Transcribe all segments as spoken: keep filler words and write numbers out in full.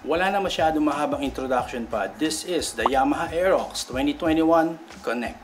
Wala na masyadong mahabang introduction pa. This is the Yamaha Aerox twenty twenty-one Connect.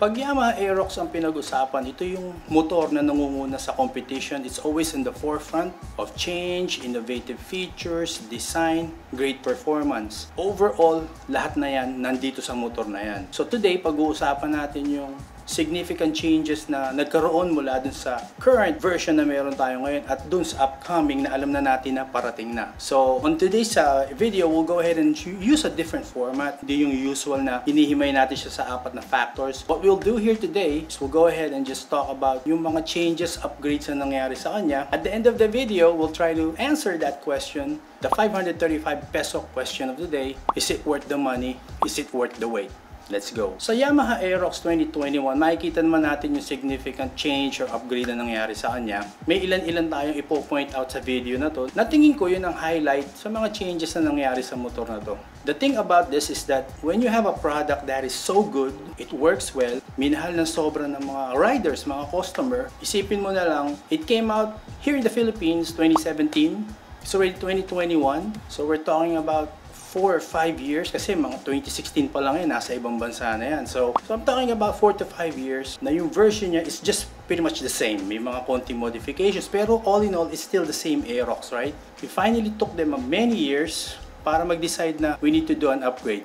Pag Yamaha Aerox ang pinag-usapan, ito yung motor na nangunguna sa competition. It's always in the forefront of change, innovative features, design, great performance. Overall, lahat na yan nandito sa motor na yan. So today, pag-uusapan natin yung significant changes na nagkaroon mula dun sa current version na meron tayo ngayon at dun sa upcoming na alam na natin na parating na. So, on today's uh, video, we'll go ahead and use a different format. Hindi yung usual na hinihimay natin siya sa apat na factors. What we'll do here today is we'll go ahead and just talk about yung mga changes, upgrades na nangyari sa kanya. At the end of the video, we'll try to answer that question, the five hundred thirty-five peso question of the day. Is it worth the money? Is it worth the wait? Let's go. Sa Yamaha Aerox twenty twenty-one, makikita naman natin yung significant change or upgrade na nangyari sa kanya. May ilan-ilan tayong ipo-point out sa video na to. Natingin ko yun ang highlight sa mga changes na nangyari sa motor na to. The thing about this is that when you have a product that is so good, it works well, minahal ng sobra ng mga riders, mga customer, isipin mo na lang, it came out here in the Philippines twenty seventeen, it's already twenty twenty-one, so we're talking about four or five years kasi mga twenty sixteen pa lang yan, nasa ibang bansa na yan. So, so I'm talking about four to five years na yung version niya is just pretty much the same. May mga konting modifications pero all in all, it's still the same Aerox, right? We finally took them many years para mag-decide na we need to do an upgrade.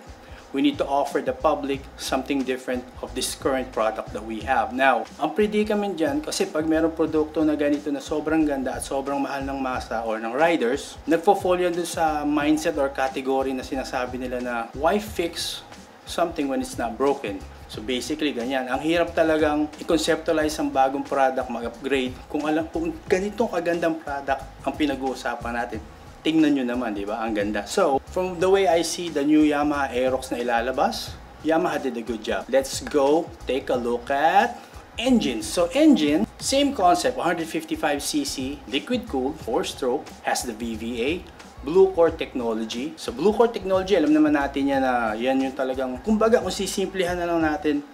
We need to offer the public something different of this current product that we have. Now, ang predicament dyan, kasi pag mayroong produkto na ganito na sobrang ganda at sobrang mahal ng masa or ng riders, nagpo-fall yan dun sa mindset or category na sinasabi nila na why fix something when it's not broken? So basically, ganyan. Ang hirap talagang i-conceptualize ang bagong product, mag-upgrade, kung alam kung ganitong kagandang product ang pinag-uusapan natin. Tingnan nyo naman, di ba? Ang ganda. So, from the way I see the new Yamaha Aerox na ilalabas, Yamaha did a good job. Let's go take a look at engines. So, engine, same concept, one fifty-five c c, liquid-cooled, four-stroke, has the V V A, blue-core technology. So, blue-core technology, alam naman natin yan na yan yung talagang, kumbaga, kung sisimplihan na lang natin,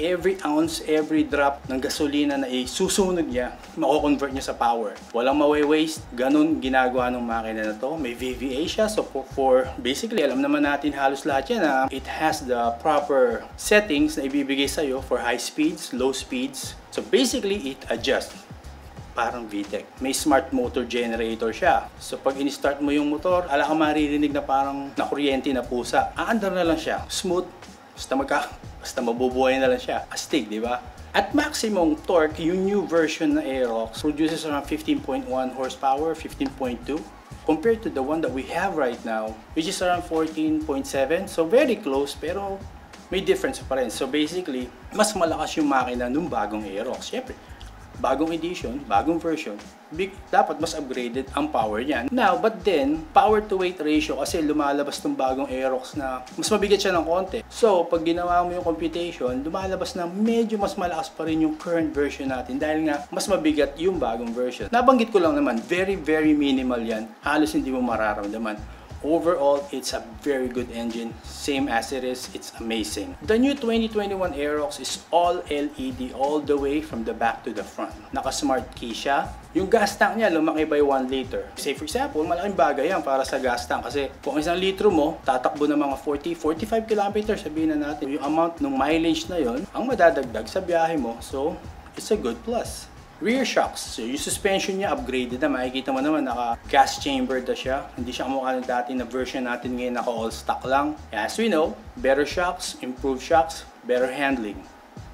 every ounce, every drop ng gasolina na isusunog niya, mako-convert niya sa power. Walang mawe-waste. Ganun ginagawa ng makina na to. May V V A siya. So for, for basically, alam naman natin halos lahat yan. Ah. It has the proper settings na ibibigay sa'yo for high speeds, low speeds. So basically, it adjusts. Parang V TEC. May smart motor generator siya. So pag in-start mo yung motor, ala ka maririnig na parang nakuryente na pusa. Aandar na lang siya. Smooth. Basta, magka, basta mabubuhay na lang siya. Astig, di ba? At maximum torque, yung new version na Aerox produces around fifteen point one horsepower, fifteen point two. Compared to the one that we have right now, which is around fourteen point seven. So very close, pero may difference pa rin. So basically, mas malakas yung makina nung bagong Aerox. Siyempre, bagong edition, bagong version, big, dapat mas upgraded ang power niyan. Now, but then, power to weight ratio kasi lumalabas ng bagong Aerox na mas mabigat siya ng konti. So, pag ginawa mo yung computation, lumalabas na medyo mas malakas pa rin yung current version natin dahil nga mas mabigat yung bagong version. Nabanggit ko lang naman, very very minimal yan. Halos hindi mo mararamdaman. Overall, it's a very good engine. Same as it is, it's amazing. The new twenty twenty-one Aerox is all L E D all the way from the back to the front. Naka-smart key siya. Yung gas tank niya lumaki by one liter. Say for example, malaking bagay yan para sa gas tank kasi kung isang litro mo, tatakbo ng mga forty to forty-five kilometers, sabihin na natin. Yung amount ng mileage na yon ang madadagdag sa biyahe mo. So, it's a good plus. Rear shocks. So, yung suspension niya upgraded na. Makikita mo naman, naka-gas chambered na siya. Hindi siya kamukha ng dati na version natin ngayon, naka-all stock lang. As we know, better shocks, improved shocks, better handling.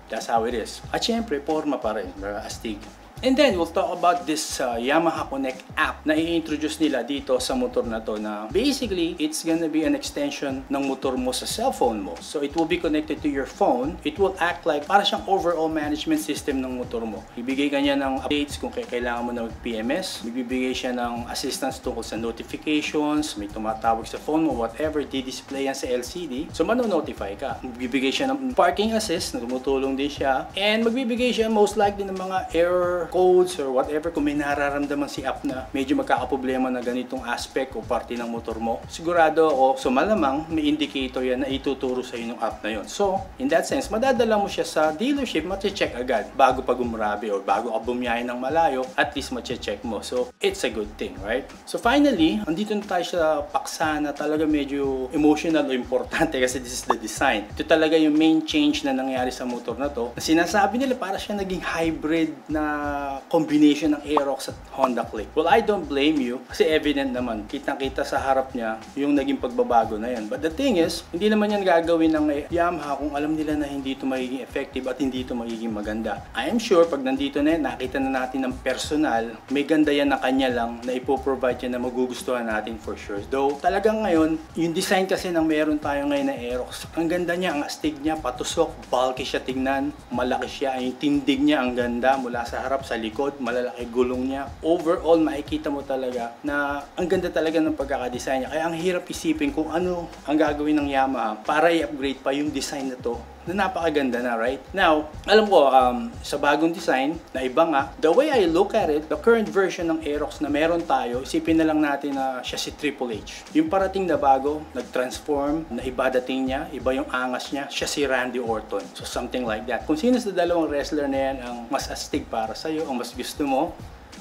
That's how it is. At syempre, forma pa rin. Astig. And then, we'll talk about this uh, Yamaha Connect app na i-introduce nila dito sa motor na to, na basically, it's gonna be an extension ng motor mo sa cellphone mo. So, it will be connected to your phone. It will act like para siyang overall management system ng motor mo. Ibigay ka niya ng updates kung kailangan mo na mag-P M S. Ibibigay siya ng assistance tungkol sa notifications. May tumatawag sa phone mo, whatever. Di-display yan sa L C D. So, manonotify ka. Magbibigay siya ng parking assist na tumutulong din siya. And magbibigay siya most likely ng mga error codes or whatever, kung may nararamdaman si app na medyo magkakaproblema na ganitong aspect o parte ng motor mo, sigurado o so malamang may indicator yan na ituturo sa inyo ng app na yon. So in that sense, madadala mo siya sa dealership, mache-check agad bago pa gumrabe or bago ka bumiyahe ng malayo, at least mache-check mo. So it's a good thing, right? So finally, andito na tayo sa paksa na talaga medyo emotional o importante, kasi this is the design. Ito talaga yung main change na nangyari sa motor na to, na sinasabi nila para siya naging hybrid na combination ng Aerox at Honda Click. Well, I don't blame you, kasi evident naman, kitang-kita sa harap niya yung naging pagbabago na yan. But the thing is, hindi naman yan gagawin ng Yamaha kung alam nila na hindi ito magiging effective at hindi ito magiging maganda. I am sure pag nandito na yan, nakita na natin ng personal, may ganda yan na kanya lang na ipoprovide yan na magugustuhan natin for sure. Though talagang ngayon, yung design kasi ng meron tayo ngayon na Aerox, ang ganda niya, ang astig niya, patusok, bulky siya tingnan, malaki siya, yung tindig niya ang ganda mula sa harap sa likod, malalaki gulong niya. Overall, makikita mo talaga na ang ganda talaga ng pagkakadesign niya. Kaya ang hirap isipin kung ano ang gagawin ng Yamaha para i-upgrade pa yung design na to, na napakaganda na, right? Now, alam ko, um, sa bagong design, na iba nga, the way I look at it, the current version ng Aerox na meron tayo, isipin na lang natin na siya si Triple H. Yung parating na bago, nag-transform, na iba dating niya, iba yung angas niya, siya si Randy Orton. So, something like that. Kung sino sa dalawang wrestler na yan ang mas astig para sa'yo, ang mas gusto mo,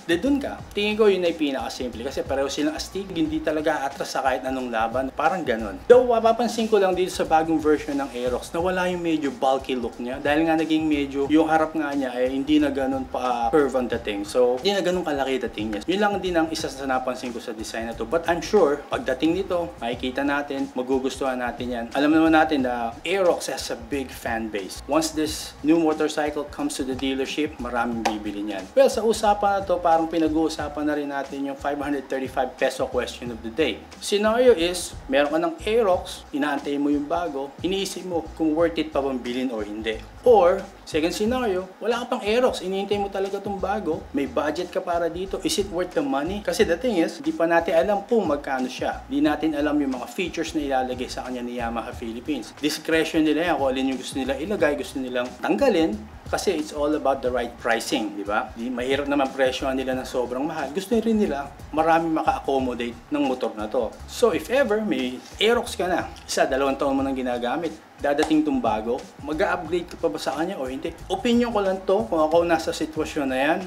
de dun ka. Tingin ko yun ay pinakasimple, kasi pareho silang astig, hindi talaga atras sa kahit anong laban. Parang ganun. Though, mapapansin ko lang dito sa bagong version ng Aerox na wala yung medyo bulky look niya, dahil nga naging medyo yung harap nga niya ay hindi na ganun pa curve ang dating. So, hindi na ganun kalaki dating niya. Yun lang din ang isa sa napansin ko sa design na to. But I'm sure, pagdating nito, makikita natin, magugustuhan natin yan. Alam naman natin na Aerox has a big fan base. Once this new motorcycle comes to the dealership, maraming bibili niyan. Well, sa usapan na to, parang pinag-uusapan na rin natin yung five hundred thirty-five peso question of the day. Scenario is, meron ka ng Aerox, inaantay mo yung bago, iniisip mo kung worth it pa bang bilhin or hindi. Or, second scenario, wala ka pang Aerox, iniintay mo talaga itong bago, may budget ka para dito, is it worth the money? Kasi the thing is, di pa natin alam kung magkano siya. Di natin alam yung mga features na ilalagay sa kanya ni Yamaha Philippines. Discretion nila yan, kung alin yung gusto nila ilagay, gusto nilang tanggalin, kasi it's all about the right pricing, di ba? Di, mahirap naman presyo nila ng sobrang mahal. Gusto rin nila marami maka-accommodate ng motor na to. So if ever may Aerox ka na, isa, dalawang taon mo nang ginagamit, dadating itong bago, mag-upgrade ka pa ba sa kanya o hindi? Opinion ko lang to, kung ako nasa sitwasyon na yan,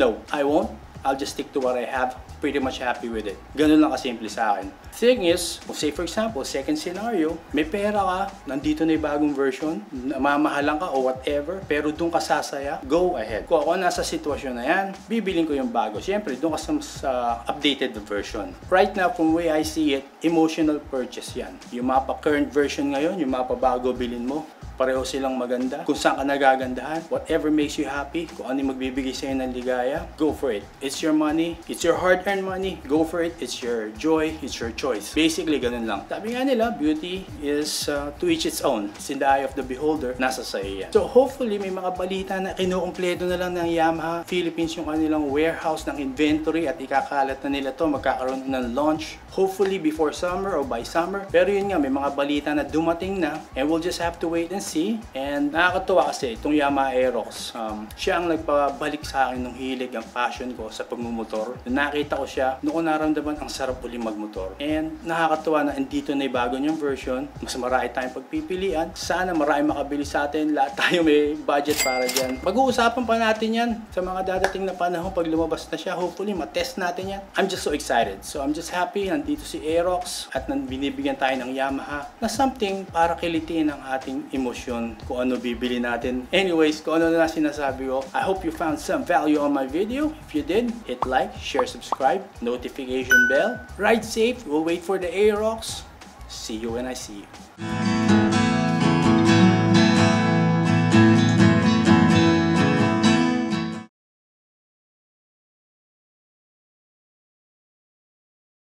no, I won't. I'll just stick to what I have. Pretty much happy with it. Ganun lang kasimple sa akin. Thing is, say for example, second scenario, may pera ka, nandito na yung bagong version, mamahalan ka o whatever, pero doon ka sasaya, go ahead. Kung ako nasa sitwasyon na yan, bibilin ko yung bago. Siyempre, doon ka sa uh, updated version. Right now, from the way I see it, emotional purchase yan. Yung mapa current version ngayon, yung mapa bago bilin mo, pareho silang maganda. Kung saan ka nagagandahan, whatever makes you happy, kung ano yung magbibigay sa'yo ng ligaya, go for it. It's your money, it's your hard-earned money, go for it. It's your joy, it's your choice. Basically, ganun lang. Sabi nga nila, beauty is uh, to each its own. It's in the eye of the beholder, nasa sa'yo yan. So hopefully, may mga balita na kinukumpleto na lang ng Yamaha Philippines yung kanilang warehouse ng inventory at ikakalat na nila to, magkakaroon ng launch. Hopefully, before summer or by summer. Pero yun nga, may mga balita na dumating na, and we'll just have to wait and see. And nakakatuwa kasi itong Yamaha Aerox, um, siya ang nagpabalik sa akin ng hilig, ang passion ko sa pagmumotor. Nakita ko siya, noon naramdaman ang sarap ulit magmotor. And nakakatuwa na andito na yung bago niyang version, mas marami tayong pagpipilian. Sana marami makabili sa atin, lahat tayo may budget para dyan. Pag-uusapan pa natin yan sa mga dadating na panahon pag lumabas na siya. Hopefully, matest natin yan. I'm just so excited. So I'm just happy, nandito si Aerox at binibigyan tayo ng Yamaha na something para kilitin ang ating emotion, kung ano bibili natin. Anyways, kung ano na sinasabi ko, I hope you found some value on my video. If you did, hit like, share, subscribe, notification bell. Ride safe, we'll wait for the Aerox. See you when I see you.